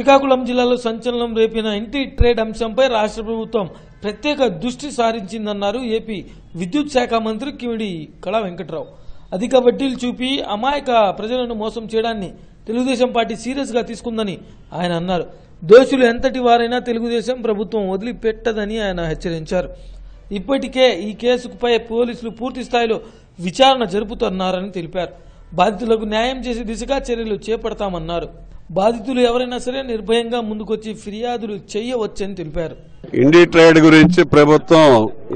శ్రీకాకుళం జిల్లాలో సంచలనం రేపిన ఇంటి ట్రేడ్ అంశంపై రాష్ట్ర ప్రభుత్వం ప్రత్యేక దృష్టి సారించిందన్నారు ఏపీ విద్యుత్ శాఖ మంత్రి కిమిడి కళా వెంకట్రావు. అధిక వడ్డీలు చూపి అమాయక ప్రజలను మోసం చేయడాన్ని తెలుగుదేశం పార్టీ సీరియస్ గా తీసుకుందని ఆయన అన్నారు. దోషులు ఎంతటి వారైనా తెలుగుదేశం ప్రభుత్వం వదిలిపెట్టదని ఆయన హెచ్చరించారు. ఇప్పటికే ఈ కేసుపై పోలీసులు పూర్తి స్థాయిలో విచారణ జరుపుతున్నారని తెలిపారు. బాధితులకు న్యాయం చేసే దిశగా చర్యలు చేపడతామన్నారు. బాధితులు ఎవరైనా సరే నిర్భయంగా ముందుకొచ్చి ఫిర్యాదులు చేయవచ్చని తెలిపారు. ఇండి ట్రేడ్ గురించి ప్రభుత్వం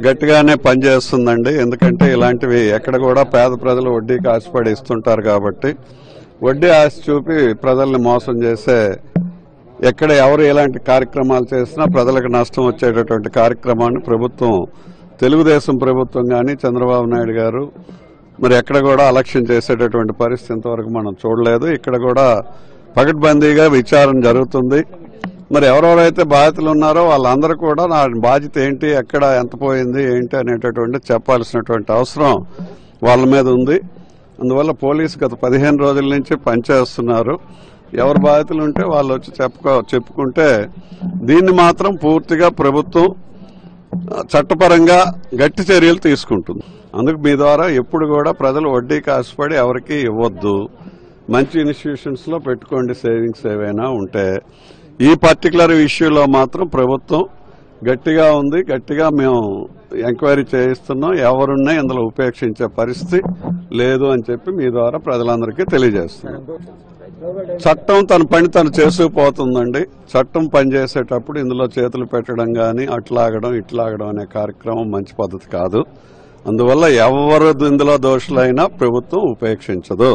గట్టిగానే పనిచేస్తుందండి. ఎందుకంటే ఇలాంటివి ఎక్కడ కూడా పేద ప్రజలు వడ్డీకి ఆశపడి ఇస్తుంటారు కాబట్టి వడ్డీ ఆశ చూపి ప్రజల్ని మోసం చేసే ఎక్కడ ఎవరు ఎలాంటి కార్యక్రమాలు చేసినా ప్రజలకు నష్టం వచ్చేటటువంటి కార్యక్రమాన్ని ప్రభుత్వం తెలుగుదేశం ప్రభుత్వం కానీ చంద్రబాబు నాయుడు గారు మరి ఎక్కడ కూడా అలక్ష్యం చేసేటటువంటి పరిస్థితి ఇంతవరకు మనం చూడలేదు. ఇక్కడ కూడా పకడ్బందీగా విచారణ జరుగుతుంది. మరి ఎవరెవరైతే బాధితులు ఉన్నారో వాళ్ళందరూ కూడా నా బాధ్యత ఏంటి ఎక్కడ ఎంత పోయింది ఏంటి అనేటటువంటి చెప్పాల్సినటువంటి అవసరం వాళ్ళ మీద ఉంది. అందువల్ల పోలీసు గత 15 రోజుల నుంచి పనిచేస్తున్నారు. ఎవరు బాధితులు ఉంటే వాళ్ళు వచ్చి చెప్పుకుంటే దీన్ని మాత్రం పూర్తిగా ప్రభుత్వం చట్టపరంగా గట్టి చర్యలు తీసుకుంటుంది. అందుకు మీ ద్వారా ఎప్పుడు కూడా ప్రజలు వడ్డీకి ఆశపడి ఎవరికి ఇవ్వద్దు, మంచి ఇన్స్టిట్యూషన్స్ లో పెట్టుకోండి సేవింగ్స్ ఏవైనా ఉంటే. ఈ పర్టికులర్ ఇష్యూలో మాత్రం ప్రభుత్వం గట్టిగా ఉంది, గట్టిగా మేము ఎంక్వైరీ చేయిస్తున్నాం. ఎవరున్నా ఇందులో ఉపేక్షించే పరిస్థితి లేదు అని చెప్పి మీ ద్వారా ప్రజలందరికీ తెలియజేస్తున్నాం. చట్టం తన పని తను చేసుకుపోతుందండి. చట్టం పనిచేసేటప్పుడు ఇందులో చేతులు పెట్టడం కానీ అట్లాగడం ఇట్లాగడం అనే కార్యక్రమం మంచి పద్ధతి కాదు. అందువల్ల ఎవరు ఇందులో దోషులైనా ప్రభుత్వం ఉపేక్షించదు.